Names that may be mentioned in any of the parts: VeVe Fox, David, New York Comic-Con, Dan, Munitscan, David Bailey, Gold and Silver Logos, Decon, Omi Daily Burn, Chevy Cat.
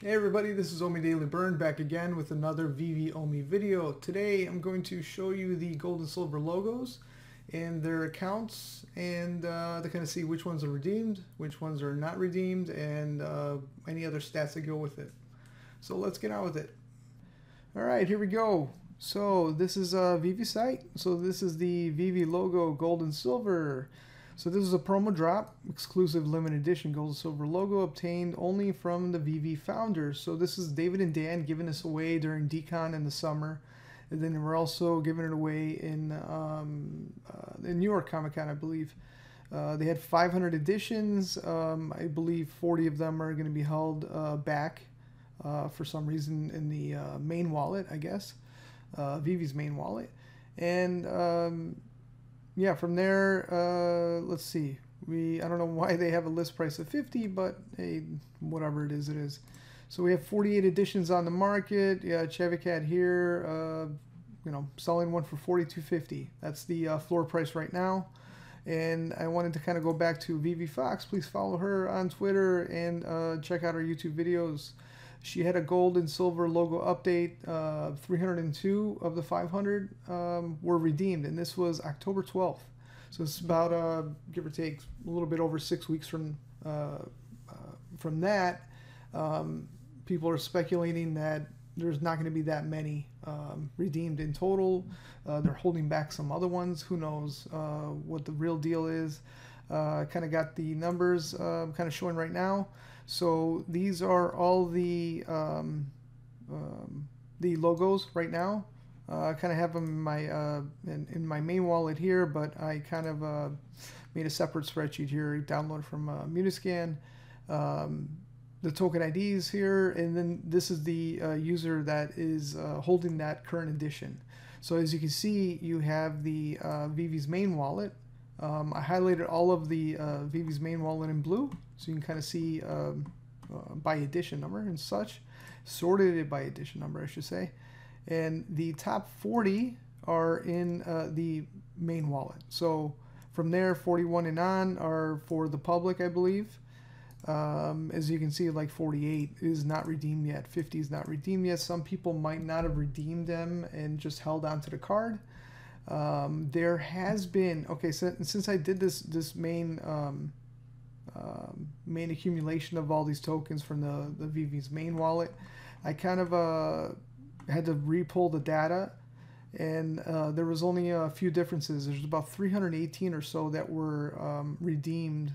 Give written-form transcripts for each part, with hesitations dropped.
Hey everybody, this is Omi Daily Burn back again with another VeVe Omi video. Today I'm going to show you the gold and silver logos and their accounts and to kind of see which ones are redeemed, which ones are not redeemed, and any other stats that go with it. So let's get on with it. Alright, here we go. So this is a VeVe site. So this is the VeVe logo, gold and silver. So this is a promo drop, exclusive limited edition gold and silver logo obtained only from the VeVe founders. So this is David and Dan giving this away during Decon in the summer. And then we're also giving it away in New York Comic-Con, I believe. They had 500 editions. I believe 40 of them are going to be held back for some reason in the main wallet, I guess. VeVe's main wallet. And yeah, from there, let's see. I don't know why they have a list price of 50, but hey, whatever it is, it is. So we have 48 editions on the market. Yeah, Chevy Cat here, you know, selling one for $42.50. That's the floor price right now. And I wanted to kind of go back to VeVe Fox. Please follow her on Twitter and check out her YouTube videos. She had a gold and silver logo update. 302 of the 500 were redeemed, and this was October 12th. So it's about, give or take, a little bit over 6 weeks from that. People are speculating that there's not going to be that many redeemed in total. They're holding back some other ones. Who knows what the real deal is. Kind of got the numbers kind of showing right now. So these are all the logos right now. I kind of have them in my in my main wallet here, but I kind of made a separate spreadsheet here, downloaded from Munitscan. The token IDs here, and then this is the user that is holding that current edition. So as you can see, you have the VeVe's main wallet. I highlighted all of the VeVe's main wallet in blue, so you can kind of see by edition number and such, sorted it by edition number, I should say. And the top 40 are in the main wallet. So from there, 41 and on are for the public, I believe. As you can see, like 48 is not redeemed yet, 50 is not redeemed yet. Some people might not have redeemed them and just held on to the card. There has been, okay, so since I did this main main accumulation of all these tokens from the VeVe's main wallet, I kind of had to re-pull the data, and there was only a few differences. There's about 318 or so that were redeemed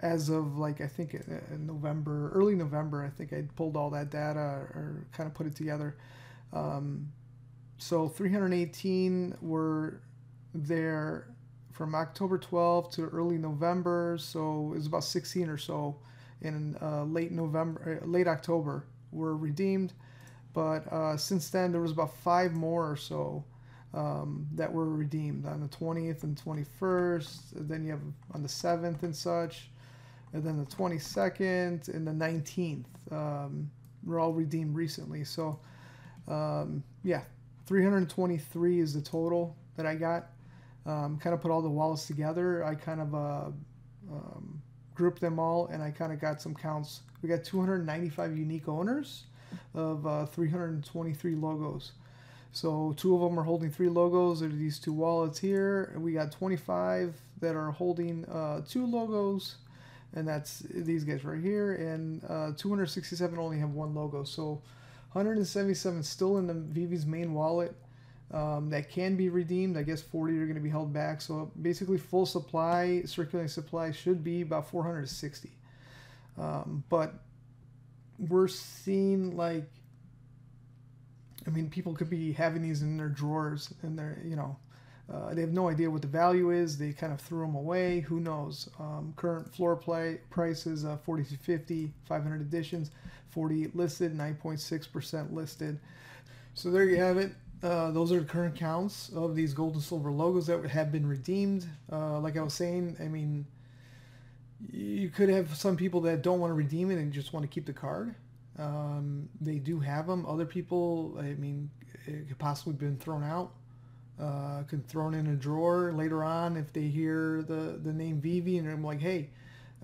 as of, like, I think November, early November. I think I pulled all that data or kind of put it together. So 318 were there from October 12th to early November, so it was about 16 or so in late October were redeemed. But since then, there was about 5 more or so that were redeemed on the 20th and 21st, and then you have on the 7th and such, and then the 22nd and the 19th were all redeemed recently. So yeah, 323 is the total that I got. Kind of put all the wallets together. I kind of grouped them all, and I kind of got some counts. We got 295 unique owners of 323 logos. So 2 of them are holding 3 logos. There are these 2 wallets here, and we got 25 that are holding 2 logos, and that's these guys right here. And 267 only have 1 logo. So 177 still in the VeVe's main wallet that can be redeemed. I guess 40 are going to be held back. So basically, full supply, circulating supply, should be about 460. But we're seeing, like, I mean, people could be having these in their drawers, and they're, you know, they have no idea what the value is. They kind of threw them away. Who knows? Current floor price is $42.50, 500 editions, 48 listed, 9.6% listed. So there you have it. Those are the current counts of these gold and silver logos that have been redeemed. Like I was saying, I mean, you could have some people that don't want to redeem it and just want to keep the card. They do have them. Other people, I mean, it could possibly have been thrown out. Can thrown in a drawer later on if they hear the name VeVe and they're like, hey,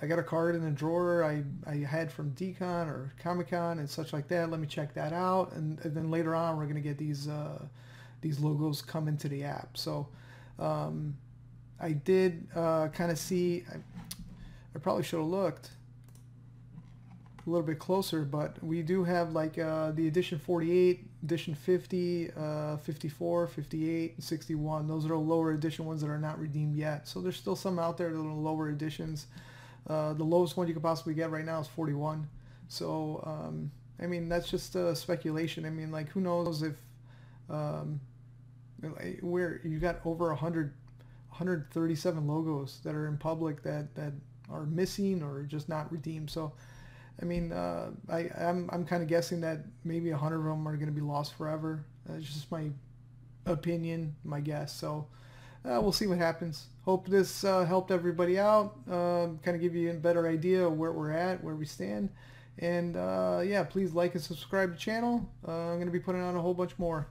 I got a card in a drawer I had from Decon or Comic-Con and such like that. Let me check that out. And then later on, we're going to get these logos come into the app. So I did kind of see, I probably should have looked a little bit closer, but we do have like the edition 48, edition 50, 54, 58, and 61. Those are the lower edition ones that are not redeemed yet. So there's still some out there that are lower editions. The lowest one you could possibly get right now is 41. So, I mean, that's just speculation. I mean, like, who knows if where you got over 137 logos that are in public that are missing or just not redeemed. So, I mean, I'm kind of guessing that maybe 100 of them are going to be lost forever. That's just my opinion, my guess. So, we'll see what happens. Hope this helped everybody out, kind of give you a better idea of where we're at, where we stand. And yeah, please like and subscribe to the channel. I'm going to be putting on a whole bunch more.